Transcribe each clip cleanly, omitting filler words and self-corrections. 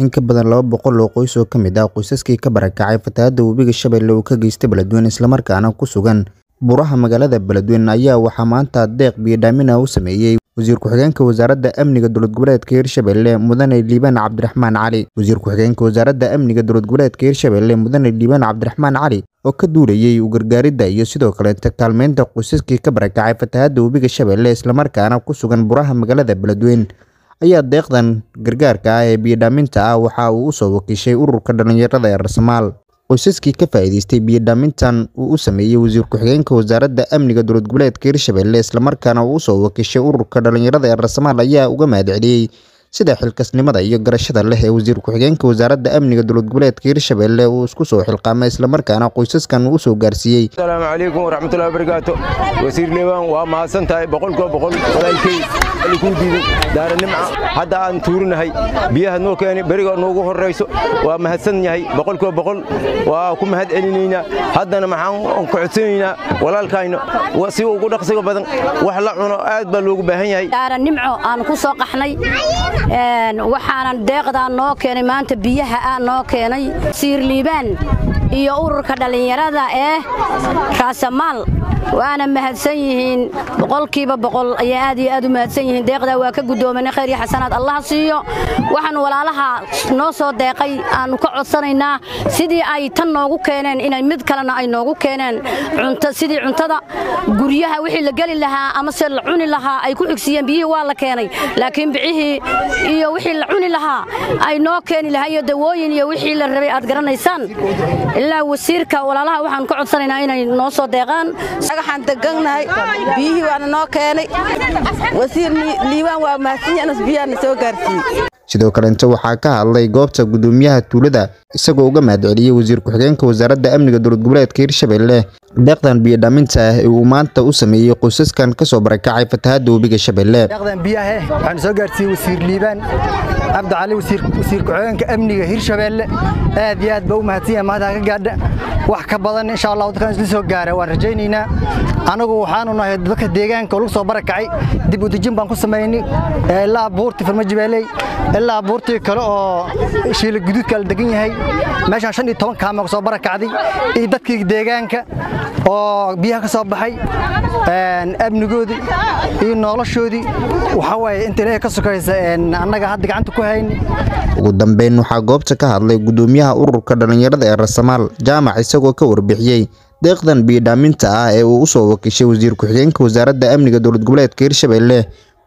in ka badan 200 oo qoys oo kamid ah qoysaskii ka barakacay fatahaada wabiga Shabeelle oo ka geystay Beledweyne isla markaana ku sugan buraha magaalada Beledweyne ayaa waxa maanta deeq biyo dhaamin ah u sameeyay وزير كحجانك وزارة أمن جدولت جبلات كيرشابيل مدن ليبان عبدالرحمن علي. وزير كحجانك وزارة أمن جدولت جبلات كيرشابيل مدن ليبان عبدالرحمن علي. وكدولي وجرجار الداية سيدو كلت تكالمين تقصيسكي كبرك عيفة هادو بيج الشابيل إسلامرك أنا قصوجن براها مجلدة بلدوين. أي دقيقة جرجار كأي بيدامين تا وحاوس وكشي أورك دنيا رضي الرسمال. qoysaskii ka faa'iideystay biyo dhaamintan uu sameeyay wasiir ku xigeenka wasaaradda amniga dowlad goboleedka Hirshabelle isla markaana uu soo wakiishay ururka dhalinyarada ee Rasmaal ayaa uga mahadceliyay sida xilkasnimada iyo garashada leh ee wasiir ku xigeenka wasaaradda amniga dowlad goboleedka Hirshabelle uu isku soo xilqaamay isla markaana qoysaskan uu soo gaarsiiyay Assalaamu calaykum wa rahmatullaahi wa barakaatuh wasiir Liban waa mahadsan tahay 100% walaalkay ku diiday daaranimo hadda aan tuurinahay biyaha noo keenay bariga noogu horeyso waa mahadsan yahay 100% waa ku mahad celinayna haddana maxaan ku codsanaynaa walaalkayno si ugu dhaqsiga badan wax la cuno aad baa loogu baahan yahay daaranimo aan ku soo qaxnay waxaan deeqda noo keenay maanta biyaha aan noo keenay siir Liban iyo ururka dhalinyarada ee Rasmaal وأنا مهتسين بقول كيف بقول يا أدي أدم مهتسين دقة وكجدو من خير حسنات الله سيو وحن ولا لها نص دقي أن كعصرنا سيدي أي تناقو كنن إن المذكرنا أي ناقو كنن عنت سيدي عنتها جريها وحي لجل لها أمثل عون لها أي كل أكسيان بيه ولا كني لكن بعيه يوحي العون لها أي ناقن لها يدوين يوحي للربي أذكرنا إنسان إلا وسيركا ولا لها وحن كعصرنا إن نص دقان waxaan degannahay biyo aan noo keenay wasiir Liban waa maasiin asbiyaan soo gaartay sidoo kale inta waxa ka hadlay goobta gudoomiyaha tuulada isagoo uga mahadceliyay wasiir ku xigeenka wasaaradda amniga dowlad goboleedka Hirshabelle deeqdan biyo dhaaminta uu maanta u sameeyay qoysaskan ka soo barakacay fatahaada wabiga Shabeelle deeqdan biyaha waxaan soo gaartay wasiir Liban Abdi Ali wasiir ku xigeenka amniga Hirshabelle aad iyo aad baa u mahadsan ma hada ka gaadha wax ka badan insha Allah dadkan isla soo gaaray waan rajaynaynaa anagu waxaanu nahay dadka deegaanka oo soo barakacay dib u dejin baan ku sameeynay ilaa buurta Farmajabeeley ilaa buurta kale oo shiil guduudka la degan yahay meesha 15 kaama soo barakacday ee dadkii deegaanka oo biyaha ka soo baxay amnigoodi iyo noloshoodi waxa way inta ka sokaysa anaga hadda gacanta ku hayn ugu dambeyn waxa goobta ka hadlay gudoomiyaha ururka dhalinyarada ee Rasmaal jaamac isagoo ka warbixiyay deeqdan biyo dhaaminta ah ee uu soo wakiishay wasiir ku xigeenka wasaaradda amniga dowlad goboleedka Hirshabelle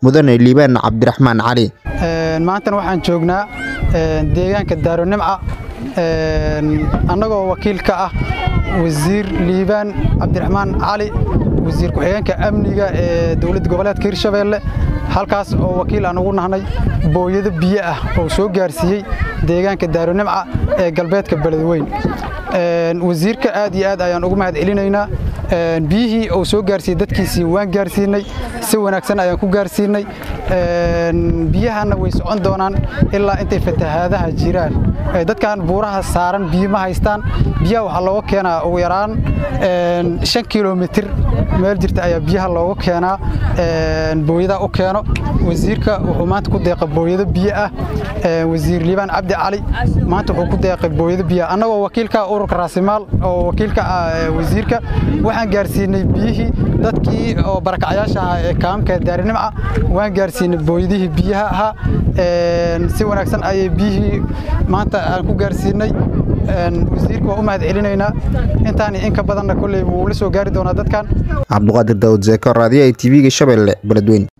mudane Liban Abdirahman Ali maanta waxaan joognaa deegaanka Daaronimca anagoo wakiil ka ah wasiir Liban Abdirahman Ali wasiir ku xigeenka amniga ee dowlad goboleedka Hirshabelle halkaas oo wakiil aan ugu nahnay booyada biyo ah oo soo gaarsiiyay deegaanka Daaronimca ee galbeedka Beledweyne wasiirka aad iyo aad ayaan ugu mahad celinaynaa biyihi oo soo gaarsiiyay dadkiisii waan gaarsiinay si wanaagsan ayaan ku gaarsiinay biyahaana way socon doonaan ilaa intay fatahaadaha jiraan dadkan buuraha saaran biyo ma haystaan biyaha waxa loo keenaa ugu yaraan 5 kilometer meel jirta ayaa biyaha looga keenaa booyada oo keeno wasiirka wuxuu maanta ku deeqay booyada biyo ah wasiir Liban Abdi Ali maanta wuxuu ku deeqay booyada biyo anagoo wakiilka ururka Rasmaal oo wakiilka wasiirka waxaan gaarsiinay biyihi dadkii oo barakacayaasha ee kaamka Daaronimca waan gaarsiinay booyadii biyaha si wanaagsan ay biyihi maanta aan ku gaarsiinay wasiirku waa u mahadcelinaynaa intaan in ka badanna kulay wuu la soo gaari doonaa dadkan Cabduqaadir Daawud Zeekar raadiyo TV ga Shabeelle Beledweyne